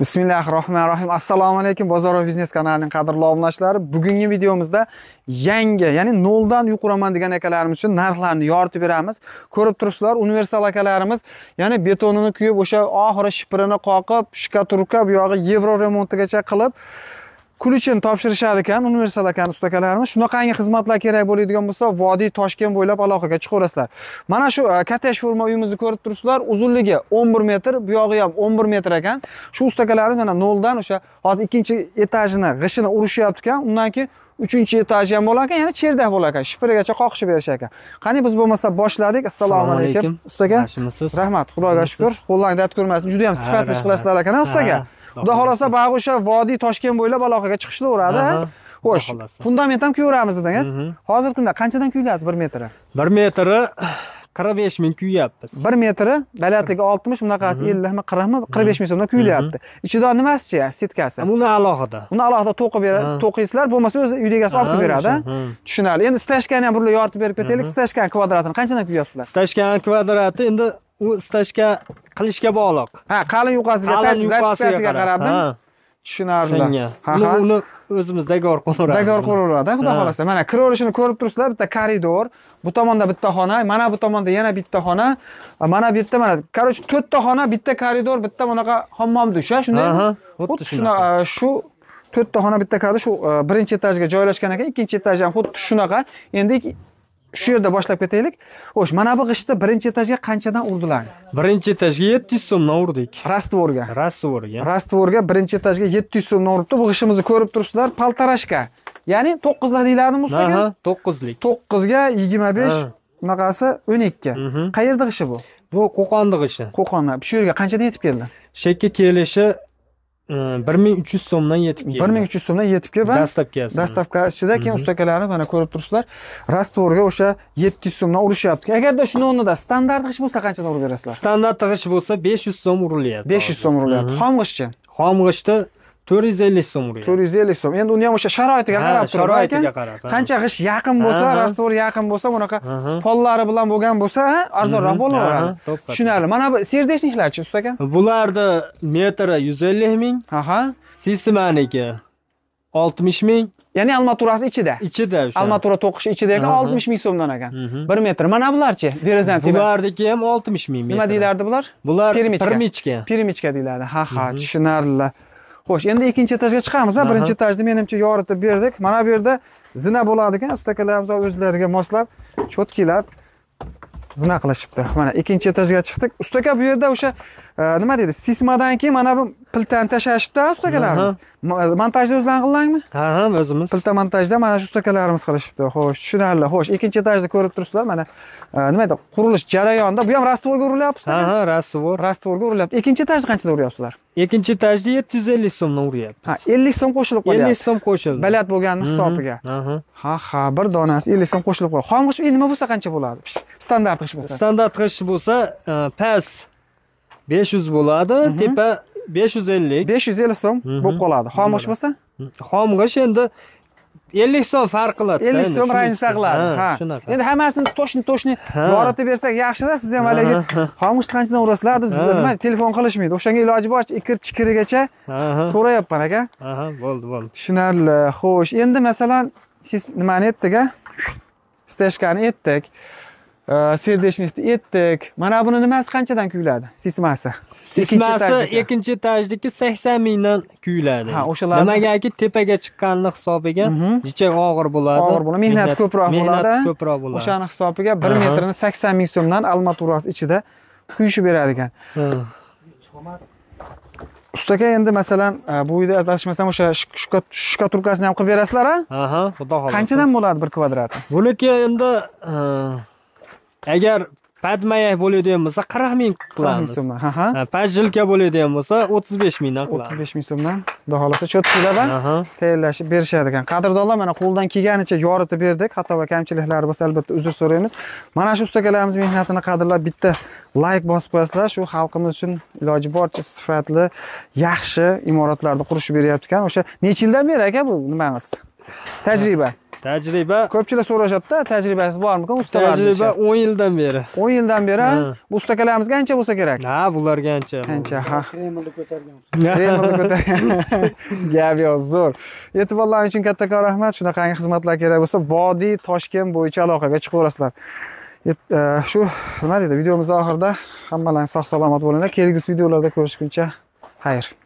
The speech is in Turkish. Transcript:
Bismillahirrahmanirrahim. Assalomu alaykum Bozor va biznes kanalining qadrli obunachilari. Bugungi videomizda yangi, ya'ni noldan uy quraman degan akalarimiz uchun narxlarni yoritib beramiz. Ko'rib turibsizlar, universal akalarimiz, ya'ni betonini kuyib, o'sha oxiri shiprini qoqib, shkaturka bu yog'i yevro remontigacha qilib Kulchin topshirishadi ekan, universal akan ustakalarimiz. Shunaqangi xizmatlar kerak bo'ladigan bo'lsa, vodiy Toshkent bo'ylab aloqaga chiqaverasizlar. Mana shu katash forma uyimizni ko'rib turibsizlar, uzunligi 11 metr, bu yog'i ham 11 metr ekan. Shu ustakalarimiz mana 0 dan o'sha hozir 2-etajini g'ishini urishyapti ekan, undan keyin 3-etaji ham bo'lar ekan, ya'ni cherdak bo'lar ekan, shipirigacha qoqishib berish ekan. Qani biz bo'lmasa boshladik. Assalomu alaykum ustaga. Rahmat, Xudoga shukr. Qo'llangni dard ko'rmasin. Juda ham sifatli ish qilasizlar ekan, ustaga. Xudo xolasa bog'i o'sha vodiy Toshkent bo'ylab aloqaga chiqishlaveradi. Xo'sh, fundament ham kuyuramiz dedingiz. Hozirgi kunda qanchadan kuyiladi 1 metri? 1 metri 45 ming kuyyapmiz. 1 metri balandligi 60, bunaqasi 50 mi, 40 mi, 45 ming so'mdan kuyilyapti. Ichida nimasichi, setkasi? Uni alohida. Uni alohida to'qib beradi, to'qiysizlar, bo'lmasa o'zi uydagasi olib beradi. Tushunarli. Endi stajkani ham birga yoritib berib ketaylik. Stajkan kvadratini qanchadan kuyapsizlar? Stajkan kvadrati endi u stajka qilishga bog'liq. Ha, qalin yuqasiga, siz yuqasiga qarabdim. Tushunarli. Ha, uni o'zimiz dagor qo'yuramiz. Dagor qo'yuradi, xudo xolasa. Mana kiraverishini ko'rib turibsizlar, bitta koridor, bu tomonda bitta xona, mana bu tomonda yana bitta xona, mana bu yerda mana, qarochi 4 ta xona, bitta koridor, bitta bunaqa hammom dush, shundaymi? Xuddi shunaqa, shu 4 ta xona, bitta koridor, shu 1-etajga joylashgan ekan, 2-etaj ham xuddi shunaqa. Endi shu yerda boshlab ketaylik. Xo'sh, mana bu g'ishni 1-etajga qanchadan urdilar? 1-etajga 700 so'mdan urdik. Rastvorga. Rastvorga. Rastvorga 1-etajga 700 so'mdan uribdi. Bu g'ishimizni ko'rib turibsizlar, paltarashka. Ya'ni 9 lar deylarni mustaga. 9 lik. 9 ga 25, bunaqasi 12. Qayerda g'ishi bu? Bu Qo'qonda g'ishi. Qo'qonda. Shu yerga qanchadan yetib keldi? Shekka kelishi 1300 so'mdan yetib keldi. 1300 so'mdan yetib keldi. Dastavkasi. Dastavkasida keyin ustakalarni mana ko'rib turibsizlar, rastvorga o'sha 700 so'mdan urishyapti. Agarda shuni o'rnida standart g'ish bo'lsa qanchadan urib berasizlar? Standart g'ish bo'lsa 500 so'm urilyapti. 500 so'm urilyapti. Xom g'ishchi? Xom g'ishda 450 so'm urilyapti. 450 so'm. Endi uni ham o'sha sharoitiga qarab turib, sharoitiga qarab. Qancha g'ish yaqin bo'lsa, rastvor yaqin bo'lsa, bunaqa pollari bilan bo'lgan bo'lsa, arzonroq bo'laveradi. Tushunarli. Mana bu serdeshniklarchi ustaga? Bularni metri 150 ming. Aha. Sismaniki 60 ming. Ya'ni armaturasi ichida. Ichida o'sha. Armatura to'qishi ichida ekan 60 ming so'mdan ekan. 1 metr. Mana bularchi? Derazan tipi. Bulardagi ham 60 ming. Nima deylardi bular? Bular pirmichka. Pirmichka deyiladi. Ha, tushunarli. Xo'sh, endi 2-etajga chiqamiz. 1-etajni menimcha yoritib berdik. Mana bu yerda zina bo'ladi ekan. Ustakalarimiz o'zlariga moslab, cho'tkilab zina qilishibdi. Mana 2-etajga chiqdik. Ustaka bu yerda o'sha nima deydi? Sismadan keyin mana bu piltani tashlashibdi, ustakalarimiz. Montajni o'zlari qilganmi? Ha, o'zimiz. Pilta montajda mana shu ustakalarimiz qilishibdi. Xo'sh, tushunarli. Xo'sh, 2-etajda ko'rib turibsizlar, mana nima deydi? Qurilish jarayonida bu ham rastvorga urilyapti. Ha, rastvor. Rastvorga urilyapti. 2-etajni qanchada uryapsizlar? 2-etajda 750 so'mdan uryapmiz. Ha, 50 so'm qo'shilib qo'yadi. 50 so'm qo'shildi. Balat bo'lganini hisobiga. Ha, bir donasi 50 so'm qo'shilib qo'yadi. Xom g'ish nima bo'lsa qancha bo'ladi? Standart g'ish bo'lsa. Standart g'ish bo'lsa, past 500 bo'ladi, tepa 550. 550 so'm bo'lib qoladi. Xom g'ish bo'lsa? Xom g'ish endi 50 so'm farq qiladi. 50 so'm ranjsa qiladi. Ha. Endi hammasini to'shni yoritib bersak yaxshi-da, siz ham haliga xomush qanchadan urasizlar deb sizga nima telefon qilishmaydi. O'shanga iloji boricha ikir-chikirigacha so'rayapman aka. Aha, bo'ldi. Tushunarli. Xo'sh, endi masalan siz nimani aytdik-a? Stajkani aytdik. Serdeshnikni aytdik. Mana buni nimasi qanchadan kuyiladi? Sismasi. Sismasi 2-etajdagi 80 mingdan kuyiladi. Ha, o'shalar. Nimagaki tepaga chiqqanini hisobiga jicha og'ir bo'ladi. Og'ir bo'ladi, mehnat ko'proq bo'ladi. O'shaning hisobiga 1 metrini 80 ming so'mdan armaturasi ichida kuyishib beradi ekan. Ustaga endi masalan bu uyda adashmasam o'sha shkaturkasini ham qilib berasizlar, a? Aha, xudo xolasi. Qanchadan bo'ladi 1 kvadrati? Buniki endi agar Padmayak bo'ladigan bo'lsa 40 ming qilamiz. Pajilka bo'ladigan bo'lsa 35 mingdan qilamiz. 35 ming so'mdan. Xudo xolasa cho'tkilab tayyorlashib berishadi ekan. Qadrdonlar, mana qo'ldan kelganicha yoritib berdik. Xato va kamchiliklari bo'lsa albatta uzr so'raymiz. Mana shu ustakalarimiz mehnatini qadrlab bitta like bosib qo'yasizlar. Shu xalqimiz uchun iloji boricha sifatli, yaxshi imoratlarni qurishib beryapti ekan. O'sha necha yildan beri aka bu nimangiz? Tajriba. Tecrübe. Köpçüler soruşaptı. Tecrübesiz var mı? Ustalar. Tecrübe 10 yıldan beri. 10 yıldan beri. Bu ustakalarımız gençe bulsa gerek. Ha, bunlar gençe. Gençe ha. Kremildi ko'targan. Kremildi ko'targan. Gavyo zor. Yetib Alloh uchun kattakon rahmat. Shunaqangi xizmatlar kerak bo'lsa, Vodiy Toshkent bo'yicha aloqaga chiqaverasizlar. Shu nima deydi? Videomizning oxirida hammalarning sog'-salomat bo'linglar. Kelgusi videolarda ko'rishguncha xayr.